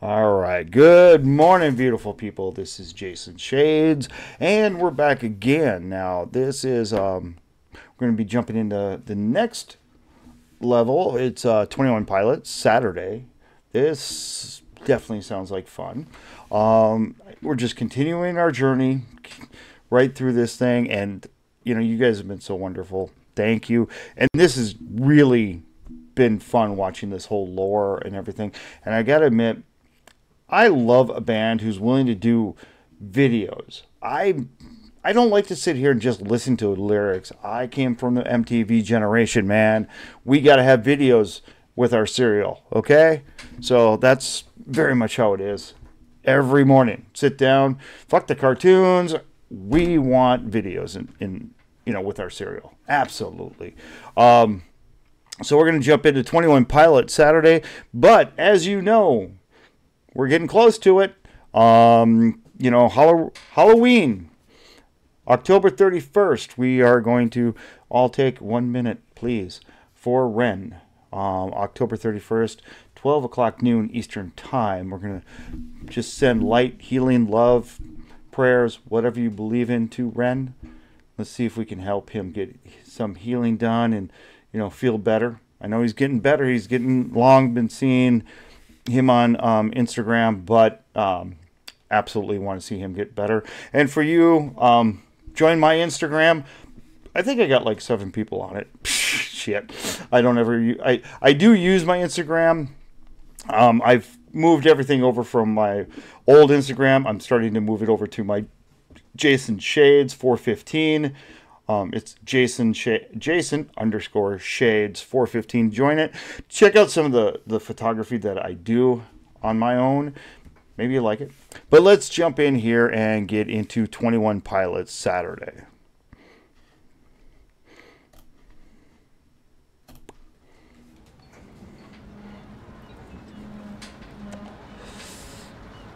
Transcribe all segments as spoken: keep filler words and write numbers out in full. All right, good morning, beautiful people. This is Jason Shades, and we're back again. Now, this is, um, we're going to be jumping into the next level. It's uh, Twenty One Pilots, Saturday. This definitely sounds like fun. Um, we're just continuing our journey right through this thing, and, you know, you guys have been so wonderful. Thank you. And this is really been fun watching this whole lore and everything. And I gotta admit, I love a band who's willing to do videos. I I don't like to sit here and just listen to lyrics. I came from the M T V generation, man. We gotta have videos with our cereal, okay? So that's very much how it is. Every morning, sit down, fuck the cartoons. We want videos in, in you know, with our cereal. Absolutely. Um So we're going to jump into Twenty One Pilots Saturday, but as you know, we're getting close to it. Um, you know, Hall Halloween, October thirty-first, we are going to all take one minute, please, for Ren. Um, October thirty-first, twelve o'clock noon Eastern time. We're going to just send light, healing, love, prayers, whatever you believe in, to Ren. Let's see if we can help him get some healing done and, you know, feel better. I know he's getting better. He's getting long been seeing him on um, Instagram, but um, absolutely want to see him get better. And for you, um, join my Instagram. I think I got like seven people on it. Shit, I don't ever. I I do use my Instagram. Um, I've moved everything over from my old Instagram. I'm starting to move it over to my Jason Shades four fifteen. Um, it's Jason Sh Jason underscore Shades four fifteen. Join it. Check out some of the, the photography that I do on my own. Maybe you like it. But let's jump in here and get into Twenty One Pilots Saturday.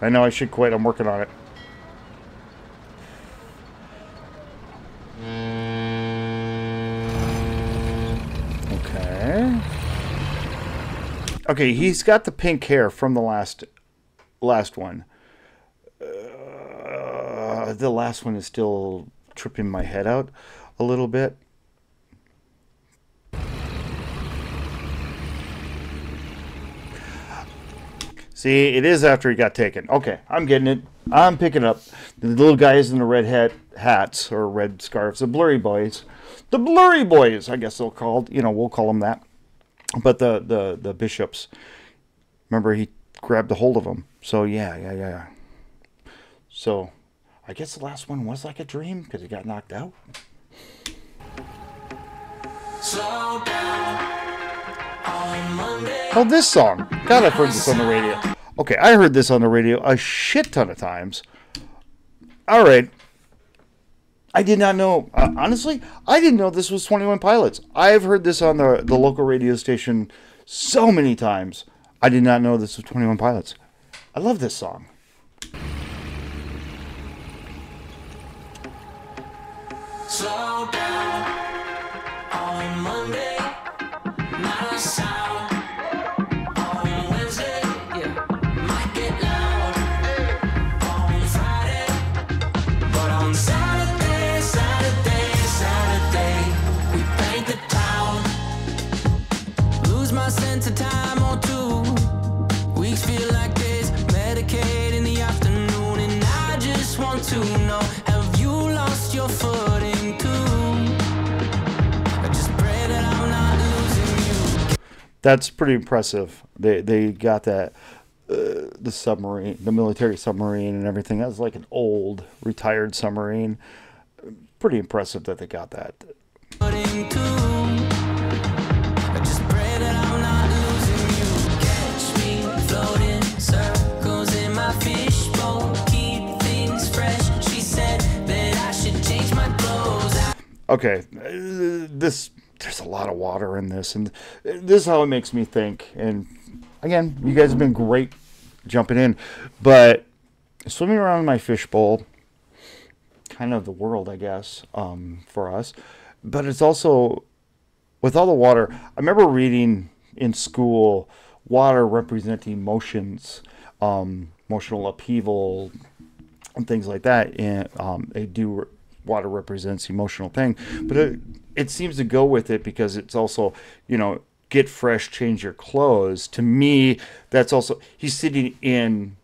I know I should quit. I'm working on it. Okay, he's got the pink hair from the last last one. Uh, the last one is still tripping my head out a little bit. See, it is after he got taken. Okay, I'm getting it. I'm picking up. The little guys in the red hat, hats or red scarves, the blurry boys. The blurry boys, I guess they'll call, you know, we'll call them that. But the, the, the bishops, remember, he grabbed a hold of them. So, yeah, yeah, yeah. So, I guess the last one was like a dream because he got knocked out. Slow down on Monday. Oh, this song. God, I've heard this on the radio. Okay, I heard this on the radio a shit ton of times. All right. I did not know, uh, honestly, I didn't know this was Twenty One Pilots. I've heard this on the, the local radio station so many times. I did not know this was Twenty One Pilots. I love this song. Slow down on Monday, not a sound. On Wednesday, yeah, might get loud. On Friday, but on Saturday. Sense of time or two weeks feel like this. Medicaid in the afternoon, and I just want to know, have you lost your footing too? I just pray that I'm not losing you. That's pretty impressive. They they got that uh, the submarine, the military submarine, and everything. That was like an old retired submarine. Pretty impressive that they got that. Footing too. Okay, this, there's a lot of water in this, and this is how it makes me think. And again, you guys have been great jumping in, but swimming around in my fishbowl, kind of the world, I guess, um, for us. But it's also, with all the water, I remember reading in school water represent emotions, um, emotional upheaval, and things like that. And um, they do. Water represents emotional pain, but it, it seems to go with it because it's also, you know, get fresh, change your clothes. To me, that's also, he's sitting in,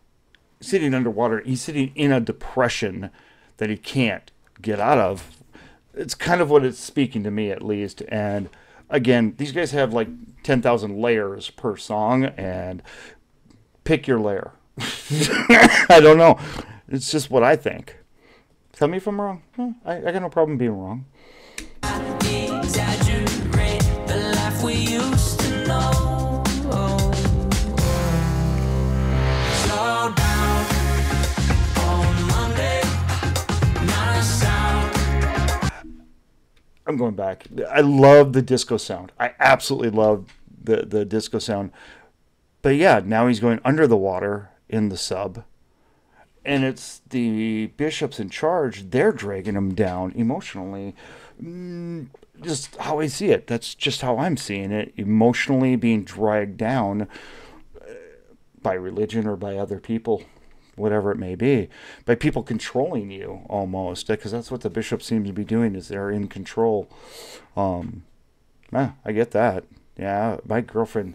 sitting underwater. He's sitting in a depression that he can't get out of. It's kind of what it's speaking to me, at least. And again, these guys have like ten thousand layers per song, and pick your layer. I don't know. It's just what I think. Tell me if I'm wrong. Huh, I, I got no problem being wrong. I'm going back. I love the disco sound. I absolutely love the, the disco sound. But yeah, now he's going under the water in the sub. And it's the bishops in charge. They're dragging him down emotionally. Just how I see it. That's just how I'm seeing it. Emotionally being dragged down by religion or by other people, whatever it may be. By people controlling you, almost. Because that's what the bishop seems to be doing, is they're in control. Um, ah, I get that. Yeah, my girlfriend...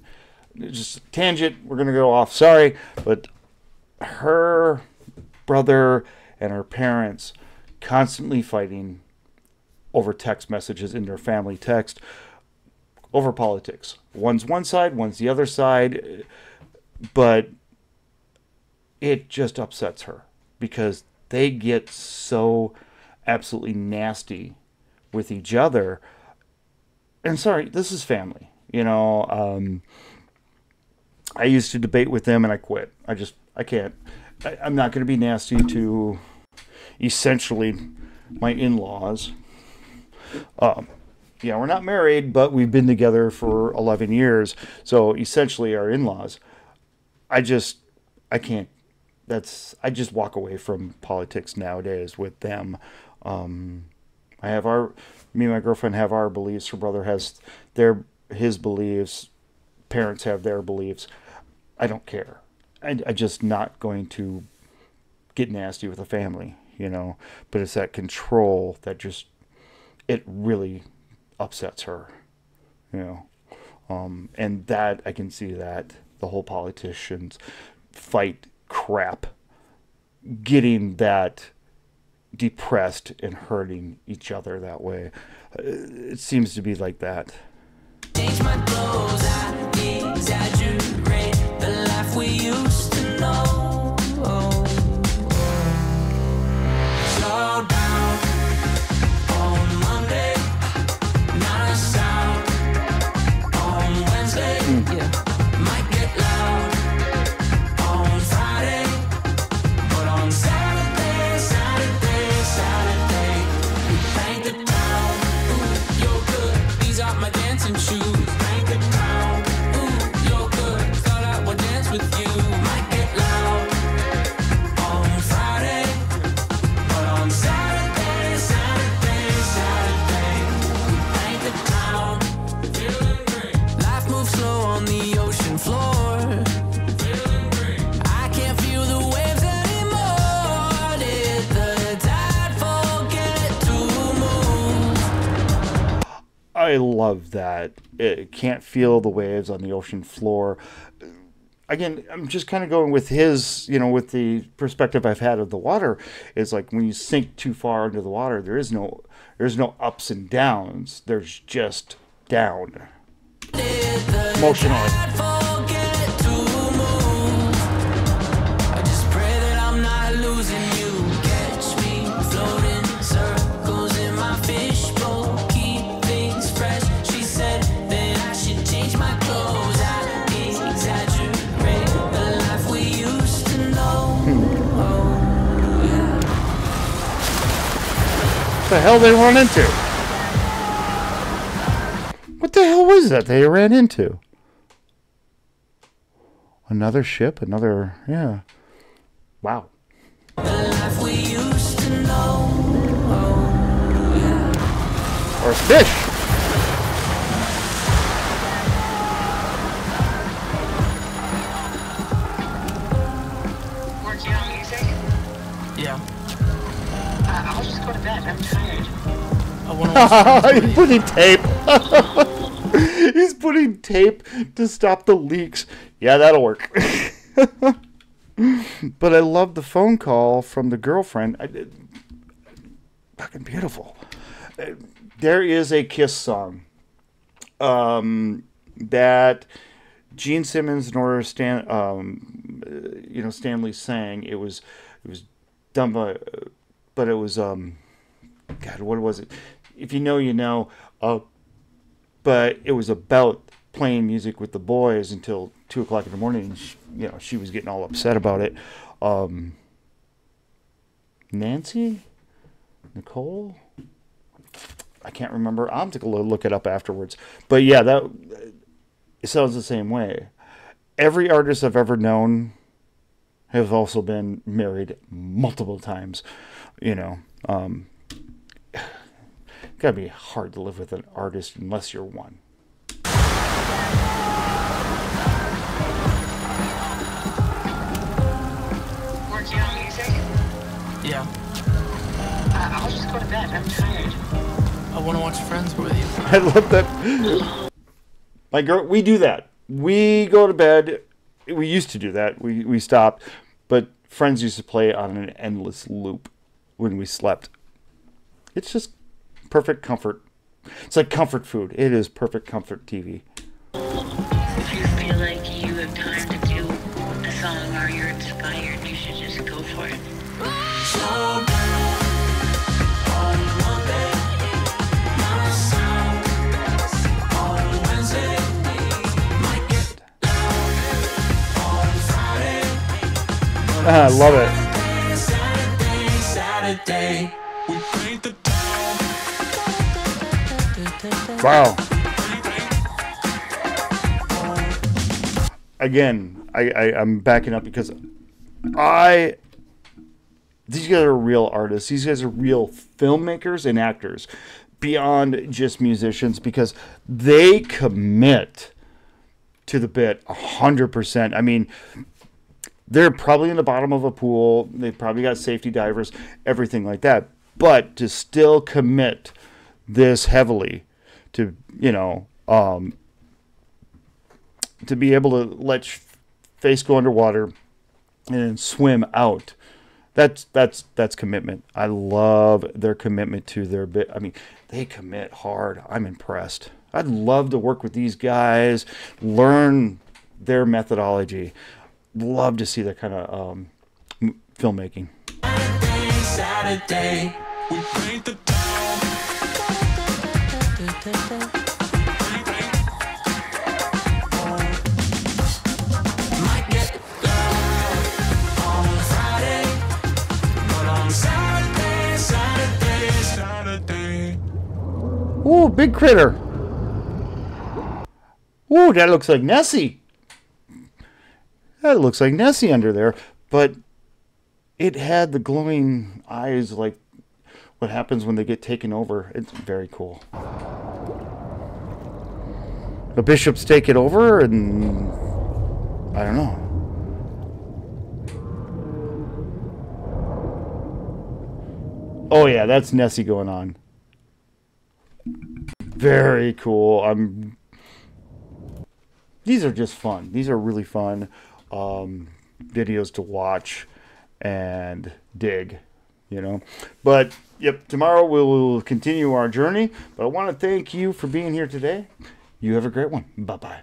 Just tangent. We're going to go off. Sorry. But her... brother and her parents constantly fighting over text messages in their family text, over politics. One's one side, one's the other side, but it just upsets her because they get so absolutely nasty with each other. And sorry, this is family. You know, um, I used to debate with them and I quit. I just, I can't. I, I'm not going to be nasty to essentially my in-laws. Um, yeah, we're not married, but we've been together for eleven years. So essentially our in-laws. I just, I can't, that's, I just walk away from politics nowadays with them. Um, I have our, me and my girlfriend have our beliefs. Her brother has their, his beliefs. Parents have their beliefs. I don't care. I, I just not going to get nasty with a family, you know, but it's that control that just, it really upsets her, you know, um, and that I can see that the whole politicians fight crap, getting that depressed and hurting each other that way. It seems to be like that. Change my clothes, I exaggerate the life we used to know. Slow down on Monday, not a sound on Wednesday. Mm. Yeah. Might get loud on Friday, but on Saturday, Saturday, Saturday, we paint the town. Ooh, you're good. These are my dancing shoes. I love that. It can't feel the waves on the ocean floor. Again, I'm just kind of going with his, you know, with the perspective I've had of the water. It's like when you sink too far under the water, there is no, there's no ups and downs. There's just down. Emotionally. What the hell they run into? What the hell was that they ran into? Another ship, another, yeah. Wow. The life we used to know. Oh, yeah. Or a fish. go. Uh, I'll just go to bed. I'm tired. I want to watch He's putting tape. He's putting tape to stop the leaks. Yeah, that'll work. But I love the phone call from the girlfriend. I, it, fucking beautiful. There is a Kiss song um, that Gene Simmons nor Stan, um, you know, Stanley sang. It was, it was done by, but it was, um, God, what was it? If you know, you know. Uh, but it was about playing music with the boys until two o'clock in the morning. And she, you know, she was getting all upset about it. Um, Nancy, Nicole. I can't remember. I'll take a look it up afterwards. But yeah, that it sounds the same way. Every artist I've ever known have also been married multiple times. You know, um, gotta be hard to live with an artist unless you're one. Working on music? Yeah. Uh, I'll just go to bed. I'm tired. I want to watch Friends with you. I love that. My girl, we do that. We go to bed. We used to do that. We we stopped, but Friends used to play on an endless loop when we slept. It's just perfect comfort. It's like comfort food. It is perfect comfort T V. If you feel like you have time to do a song or you're inspired, you should just go for it. So I love it. Saturday, Saturday, we paint the town. Wow. Again, I, I, I'm backing up because I... These guys are real artists. These guys are real filmmakers and actors beyond just musicians because they commit to the bit one hundred percent. I mean... They're probably in the bottom of a pool. They've probably got safety divers, everything like that. But to still commit this heavily to, you know, um, to be able to let your face go underwater and swim out, that's that's that's commitment. I love their commitment to their bit. I mean, they commit hard. I'm impressed. I'd love to work with these guys, learn their methodology. Love to see that kind of um, filmmaking. Saturday, Saturday, we paint the town. Might get down on Friday, but on Saturday, Saturday, Saturday. Ooh, big critter. Ooh, that looks like Nessie. It looks like Nessie under there, but it had the glowing eyes like what happens when they get taken over. It's very cool. The bishops take it over and I don't know. Oh yeah, that's Nessie going on. Very cool. I'm These are just fun. These are really fun. Um, videos to watch and dig, you know. But yep, tomorrow we will continue our journey. But I want to thank you for being here today. You have a great one. Bye bye.